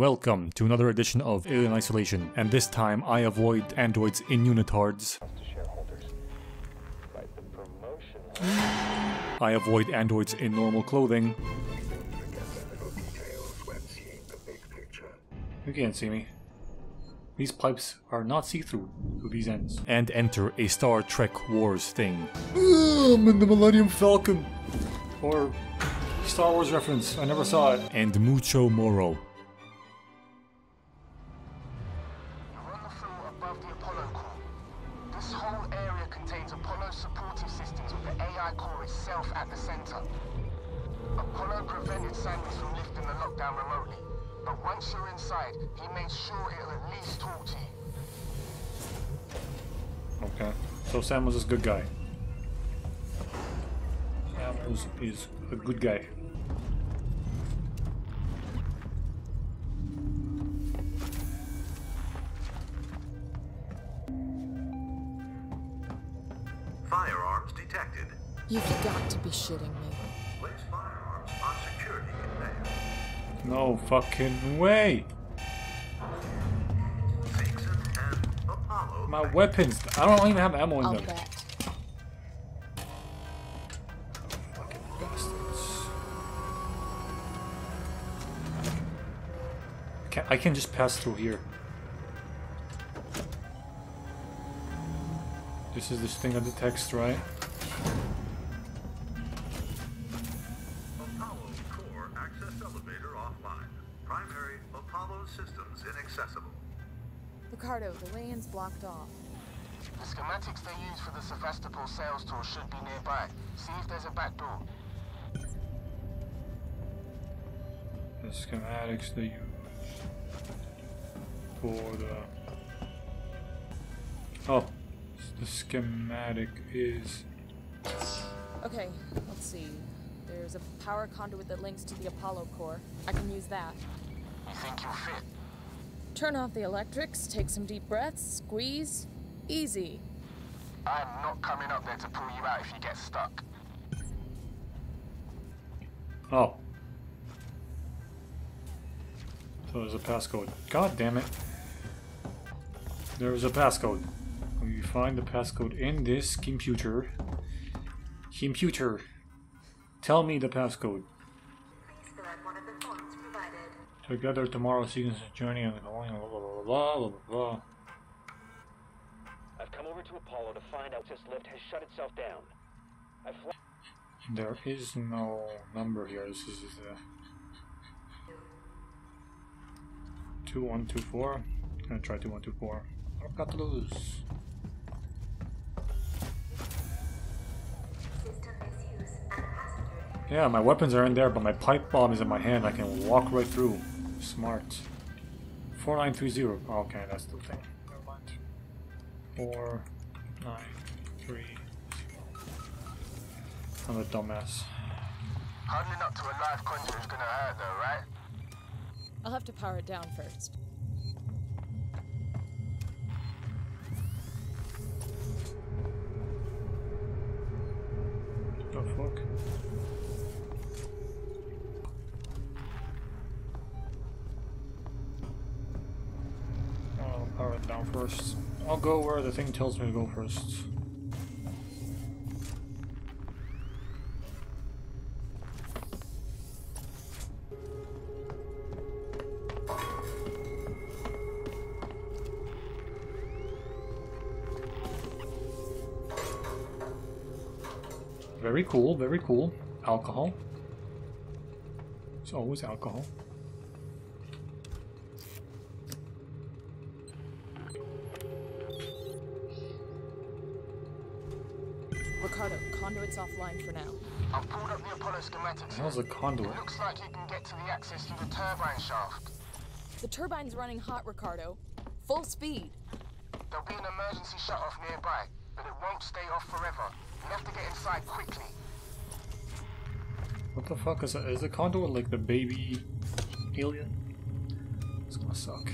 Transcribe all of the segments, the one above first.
Welcome to another edition of Alien Isolation, and this time I avoid androids in unitards. I avoid androids in normal clothing. You can't see me. These pipes are not see-through to these ends. And enter a Star Trek Wars thing. I'm in the Millennium Falcon! Or Star Wars reference, I never saw it. And mucho moro. Samuels is a good guy. Samuels is a good guy. Firearms detected. You've got to be shitting me. Place firearms on security conveyor. No fucking way! My weapons! I don't even have ammo in them. Fucking bastards. I can just pass through here. This is this thing on the text, right? Apollo core access elevator offline. Primary Apollo systems inaccessible. Ricardo, the way's blocked off. The schematics they use for the Sevastopol sales tour should be nearby. See if there's a back door. The schematics they use for the... Oh, the schematic is... Okay, let's see. There's a power conduit that links to the Apollo core. I can use that. You think you'll fit? Turn off the electrics, take some deep breaths, squeeze. Easy. I'm not coming up there to pull you out if you get stuck. Oh. So there's a passcode. God damn it. There is a passcode. We find the passcode in this computer. Computer. Tell me the passcode. Together tomorrow, sequence of journey and going blah blah blah blah blah. I've come over to Apollo to find out this lift has shut itself down. There is no number here. This is 2124. I'm gonna try 2124. I've got to lose. Yeah, my weapons are in there, but my pipe bomb is in my hand. I can walk right through. Smart. 4930. Oh, okay, that's the thing. Never mind. 4930. I'm a dumbass. Huddling up to a live conduit is gonna hurt, though, right? I'll have to power it down first. The fuck? Power it down first. I'll go where the thing tells me to go first. Very cool, very cool. Alcohol. It's always alcohol. Conduit's offline for now. I've pulled up the Apollo schematics. How's the conduit? It looks like you can get to the access through the turbine shaft. The turbine's running hot, Ricardo. Full speed. There'll be an emergency shutoff nearby, but it won't stay off forever. You have to get inside quickly. What the fuck is that? Is the conduit like the baby alien? It's gonna suck.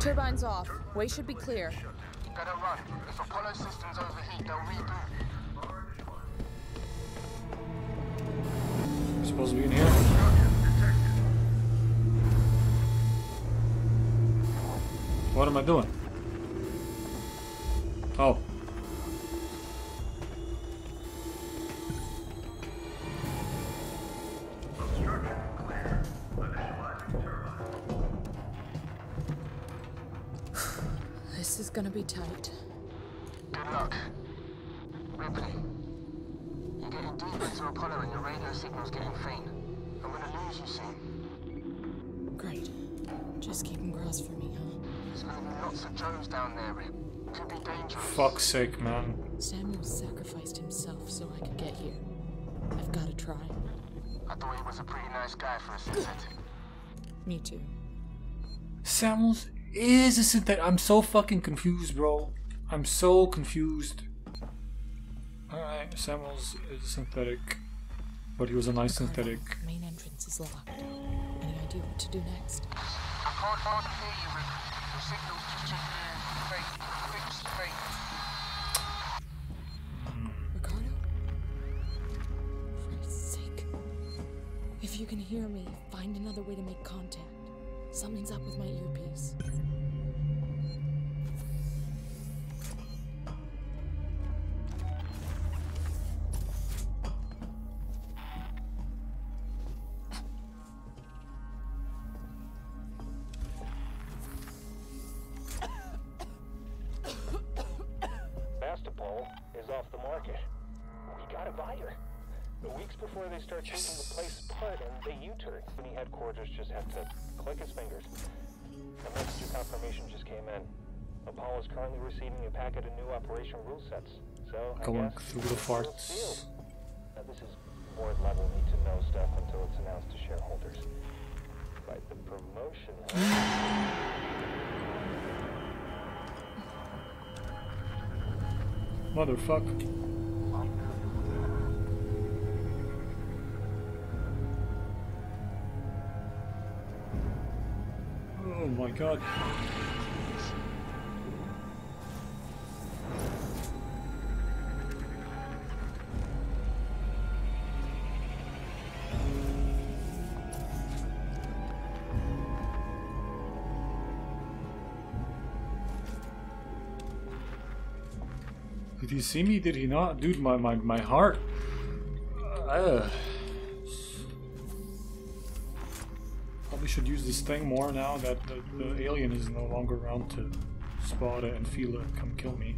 Turbines off. Way should be clear. Better run. If Apollo systems overheat, they'll reboot. We're supposed to be in here. What am I doing? Oh. Gonna be tight. Good luck. Ripley, you're getting deep into Apollo and your radio signal's getting faint. I'm gonna lose you soon. Great. Just keeping crossed for me, huh? There's gonna be lots of Joes down there, Rip. Could be dangerous. Fuck's sake, man. Samuels sacrificed himself so I could get here. I've gotta try. I thought he was a pretty nice guy for a synthetic. Me too. Samuels is a synthetic. I'm so fucking confused, bro. I'm so confused. Alright, Samuels is a synthetic, but he was a nice synthetic. The main entrance is locked. Any idea what to do next? I can't hear you, Rick. The signal's fake. Ricardo? For his sake. If you can hear me, find another way to make contact. Something's up with my earpiece. Sevastopol is off the market. We gotta buy her. Weeks before they start taking the place apart and they U-turn. Any headquarters just have to click his fingers. A messenger confirmation just came in. Apollo is currently receiving a packet of new operation rule sets. So I going guess through the farts. Now this is board level need to know stuff until it's announced to shareholders. Like the promotion. Motherfucker. Oh my god. Did he see me? Did he not? Dude, my heart. We should use this thing more now that the alien is no longer around to spot it and feel it come kill me.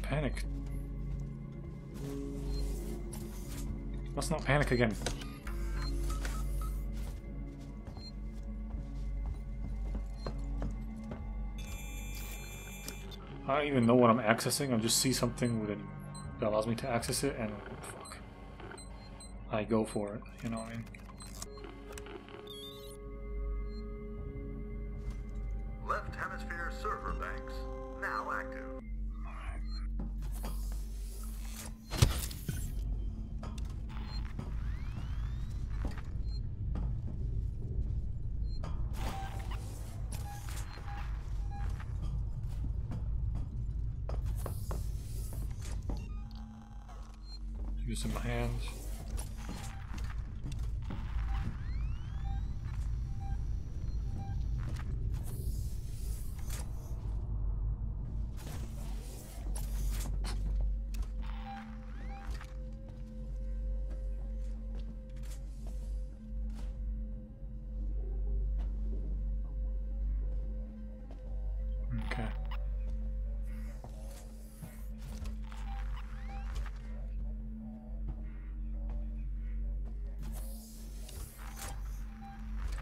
Panic. Let's not panic again. I don't even know what I'm accessing, I just see something with it that allows me to access it and fuck. I go for it, you know what I mean? Left hemisphere server banks now active. Using my hands.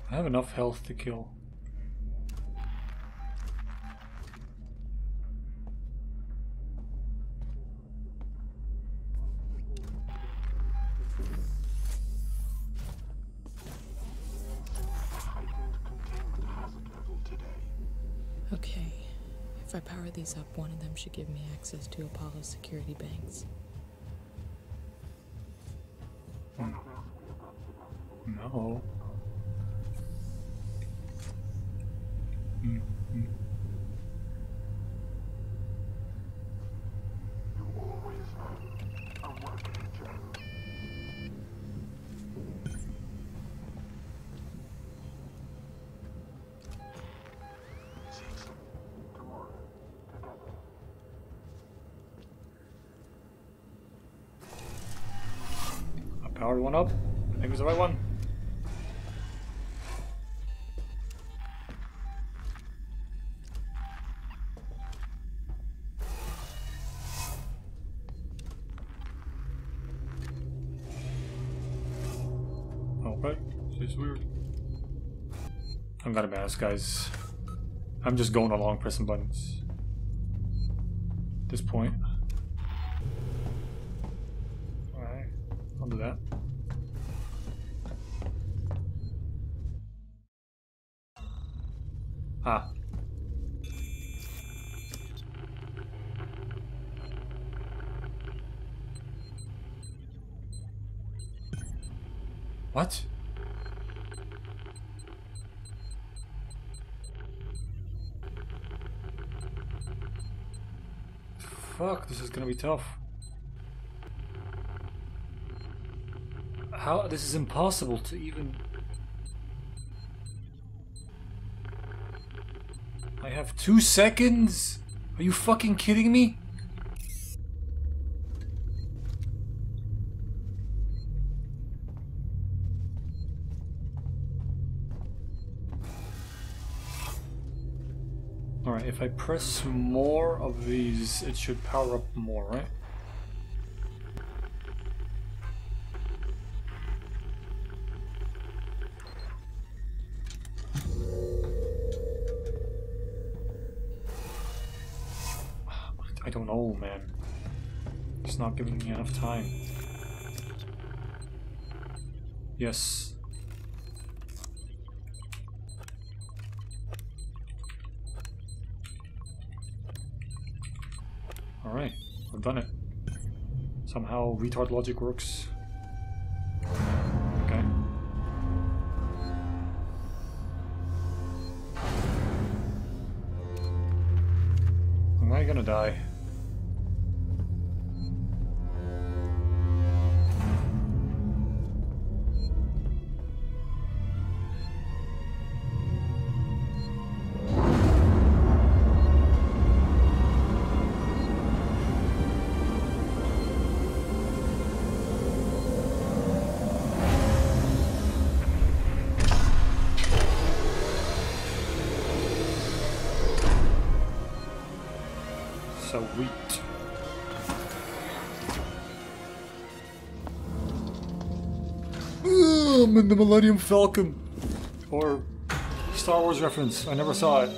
I have enough health to kill. Okay, if I power these up, one of them should give me access to Apollo's security banks. No. R1 up. I think it's the right one. Okay, this is weird. I'm gonna be honest, guys. I'm just going along pressing buttons at this point. Alright, I'll do that. Ah. What? Fuck, this is gonna be tough. How? This is impossible to even... I have 2 seconds? Are you fucking kidding me? Alright, if I press more of these, it should power up more, right? I don't know, man. It's not giving me enough time. Yes. Alright, I've done it. Somehow retard logic works. Okay. Am I gonna die? Sweet. I'm in the Millennium Falcon. Or Star Wars reference. I never saw it.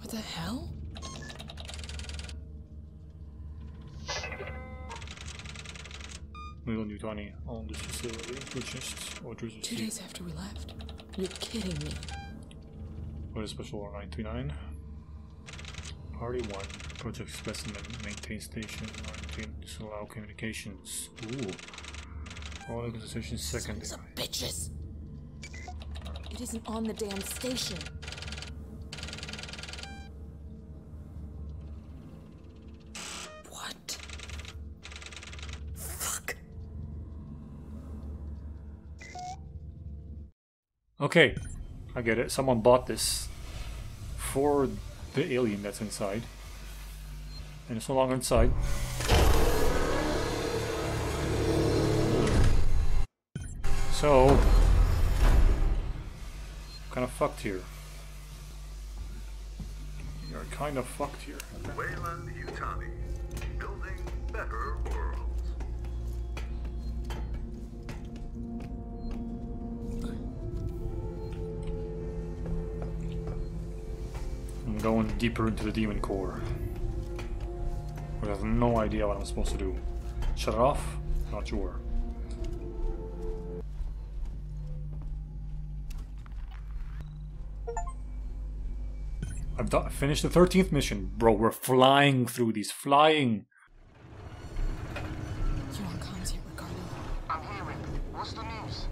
What the hell? Weyland-Yutani on this facility, which is orders received. 2 days after we left. You're kidding me. Order Special 929. Party 1. Project Specimen. Maintain Station 19. Disallow communications. Ooh. All organizations secondary. Sons of bitches! It isn't on the damn station. Okay, I get it. Someone bought this for the alien that's inside. And it's no longer inside. So, I'm kind of fucked here. You're kind of fucked here. Weyland-Yutani, building better world. Going deeper into the demon core. I have no idea what I'm supposed to do. Shut it off? Not sure. I've done, finished the 13th mission. Bro, we're flying through these. Flying! You're on comms here, Ricardo. I'm hearing. What's the news?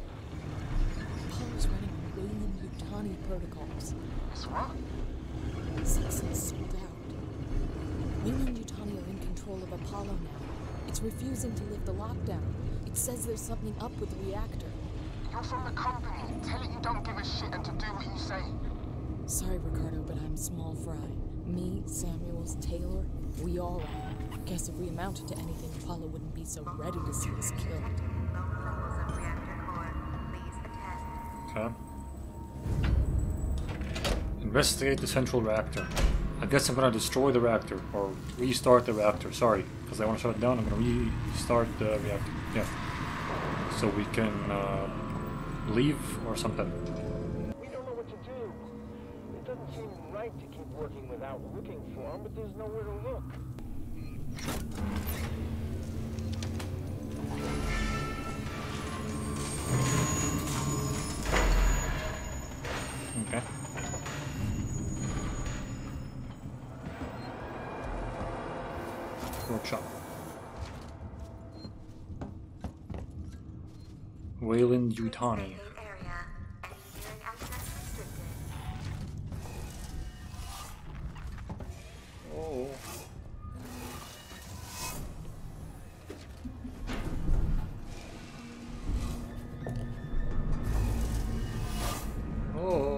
Apollo's running Weyland-Yutani protocols. It's what? Saxon's sold out. Weyland-Yutani are in control of Apollo now. It's refusing to lift the lockdown. It says there's something up with the reactor. You're from the company. Tell it you don't give a shit and to do what you say. Sorry, Ricardo, but I'm small fry. Me, Samuels, Taylor, we all are. Guess if we amounted to anything, Apollo wouldn't be so ready to see us killed. Okay. Investigate the central reactor. I guess I'm gonna destroy the reactor, or restart the reactor, sorry. Because I want to shut it down, I'm gonna restart the reactor. Yeah. So we can leave or something. We don't know what to do. It doesn't seem right to keep working without looking for them, but there's nowhere to look. Okay. Workshop. Weyland-Yutani. Oh. Oh.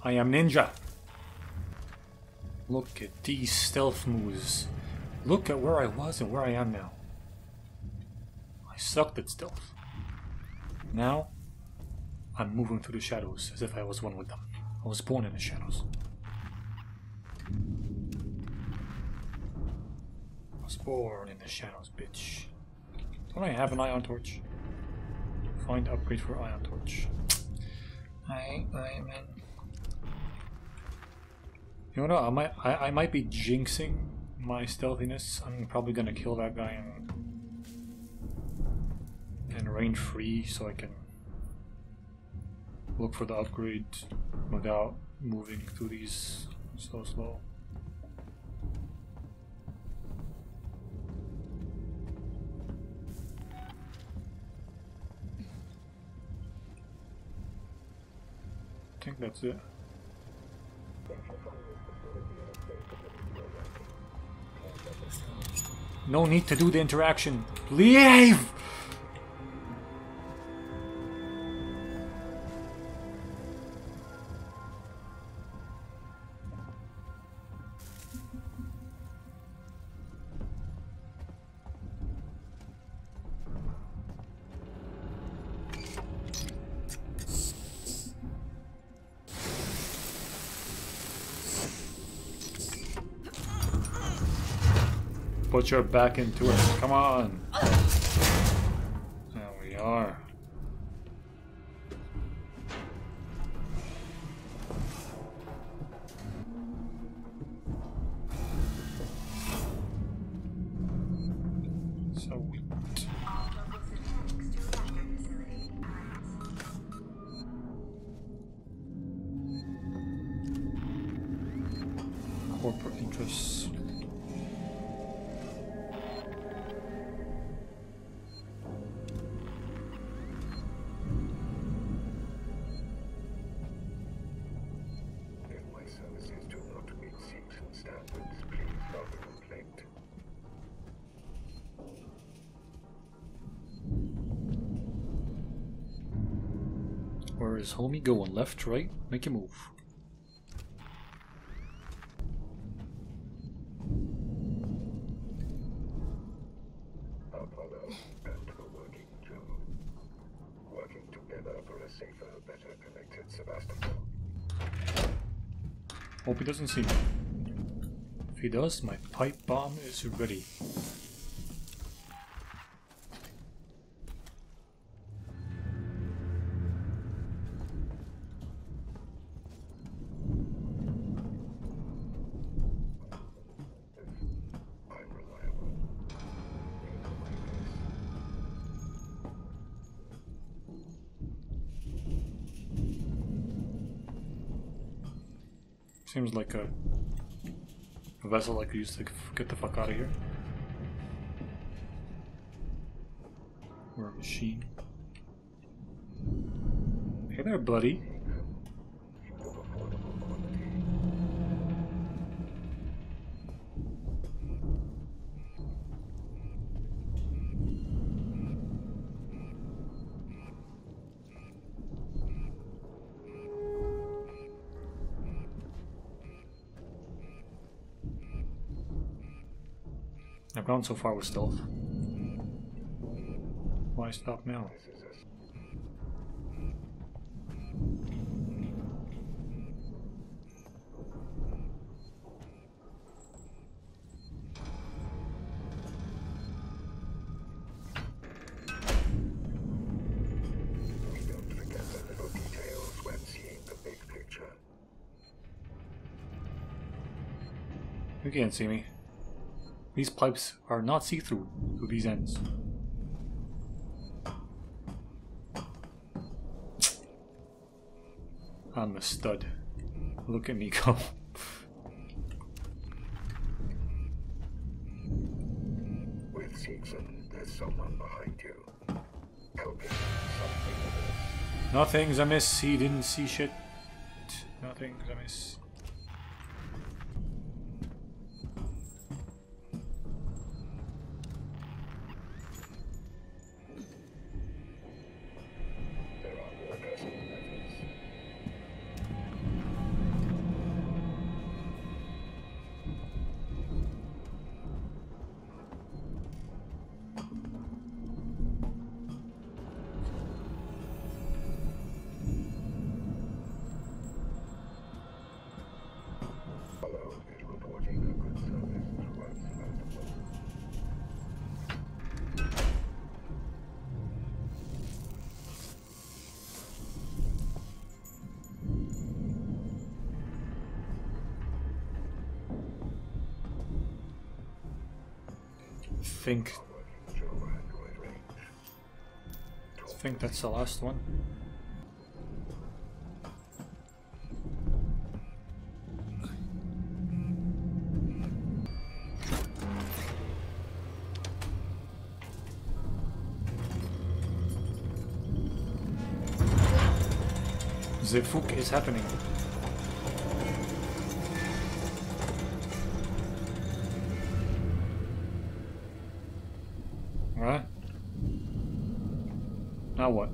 I am ninja. Look at these stealth moves. Look at where I was and where I am now. I sucked at stealth. Now, I'm moving through the shadows as if I was one with them. I was born in the shadows. I was born in the shadows, bitch. Don't I have an ion torch? Find upgrade for ion torch. I am in. You know, I might be jinxing my stealthiness. I'm probably gonna kill that guy and range free so I can look for the upgrade without moving through these so slow. I think that's it. No need to do the interaction. Leave! Put your back into it. Come on. There we are. Sweet. Corporate interests. Where is homie going? Left, right? Make a move. Apollo and her working crew, working together Sevastopol. Hope he doesn't see me. If he does, my pipe bomb is ready. Seems like a vessel I could use to get the fuck out of here. Or a machine. Hey there, buddy. I've gone so far with stealth. Why stop now? You can't see me. These pipes are not see-through to these ends. I'm a stud. Look at me go. With Seekson, there's someone behind you. Helping something amiss. Nothing's amiss. He didn't see shit. Nothing's amiss. I think that's the last one. The fuck is happening? Now what?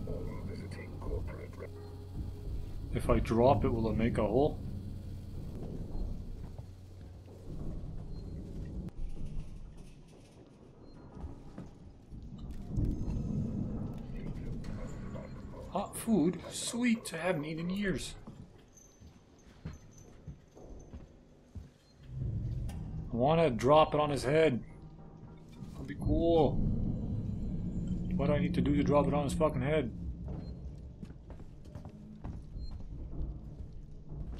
If I drop it, will it make a hole? Hot food? Sweet! I haven't eaten in years. I wanna drop it on his head. That'd be cool. What do I need to do to drop it on his fucking head?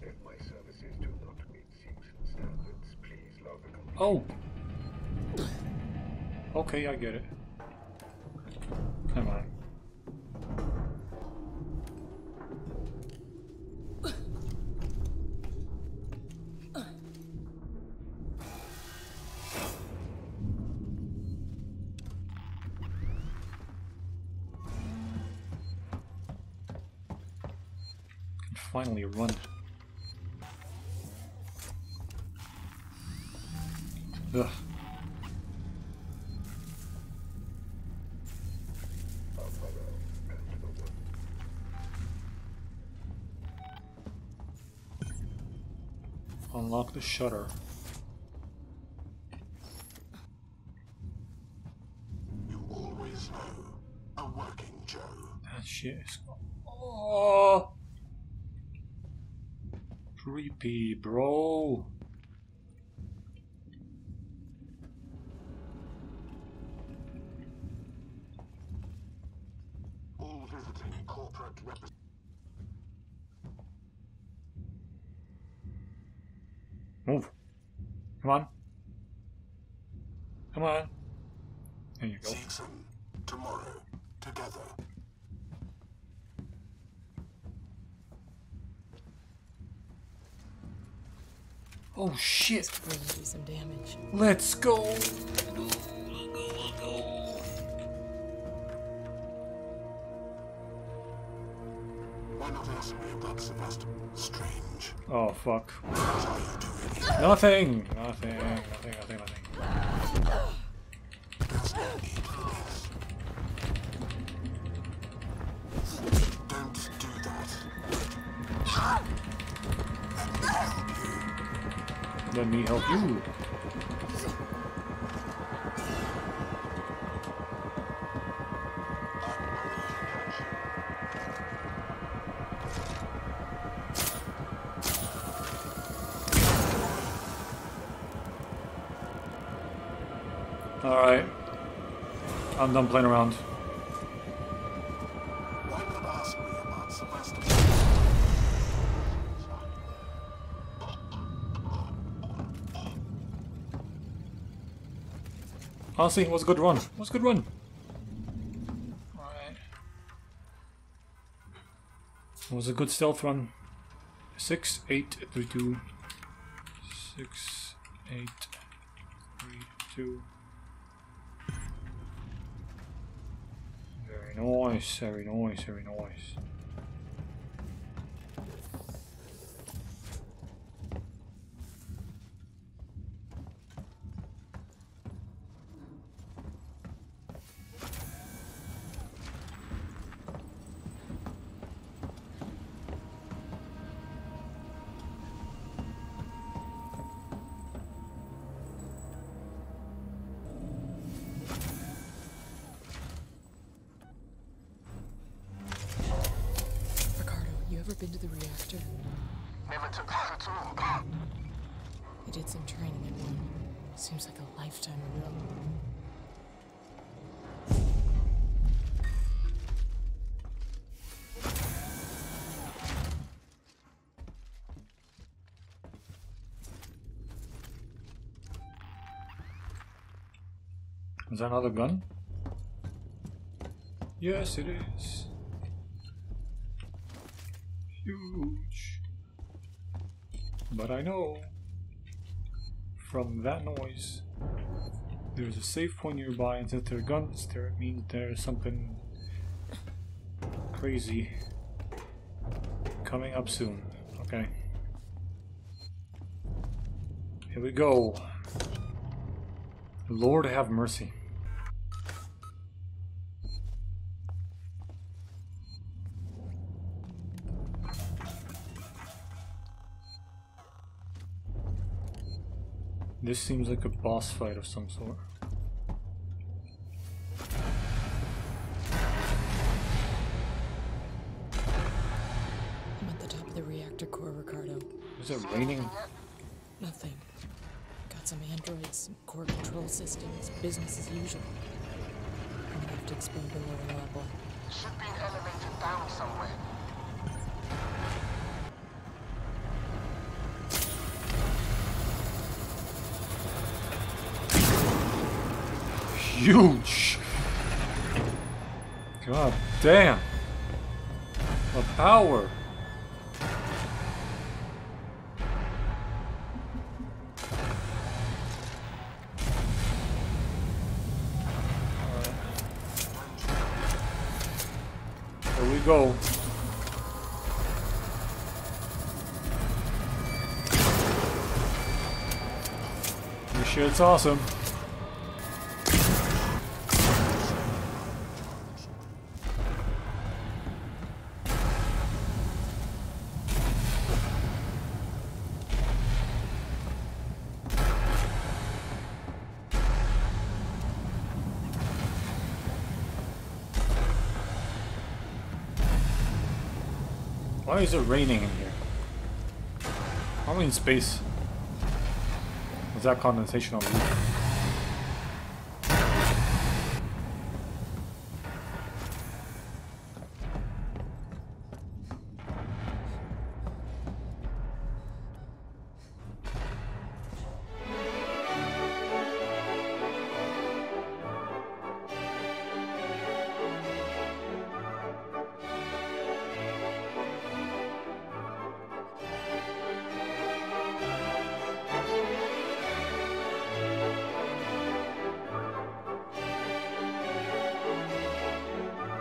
If my services do not meet Seekson standards, please log a complaint. Oh! Okay, I get it. Never mind. Finally, run. Ugh. Unlock the shutter. You always know a working Joe. That shit is. Oh. Creepy, bro. All visiting corporate representatives. Move. Come on. Come on. There you go. Season, tomorrow, together. Oh shit! We're gonna do some damage. Let's go. Go. One of us may have Sevastopol. Strange. Oh fuck. What are you doing? Nothing. Nothing. Nothing. Nothing. Nothing. There's no need for this. Don't do that. Let me help you. All right. I'm done playing around. Honestly, it was a good run. It was a good run. Alright. It was a good stealth run. 6, 8, 3, 2. 6, 8, 3, 2. Very nice, very nice, very nice. Been to the reactor? Never took part at all. I did some training at one. Seems like a lifetime ago. Is that another gun? Yes, it is. Huge, but I know from that noise there's a safe point nearby, and since there are guns there, it means there's something crazy coming up soon. Okay, here we go. Lord have mercy. This seems like a boss fight of some sort. I'm at the top of the reactor core, Ricardo. Is it raining? Nothing. Got some androids, some core control systems, business as usual. I'm gonna have to explode below the level. Should be an elevator down somewhere. Huge! God damn! The power! Here we go. This shit's awesome. Why is it raining in here? Probably in space. Without condensation on the roof.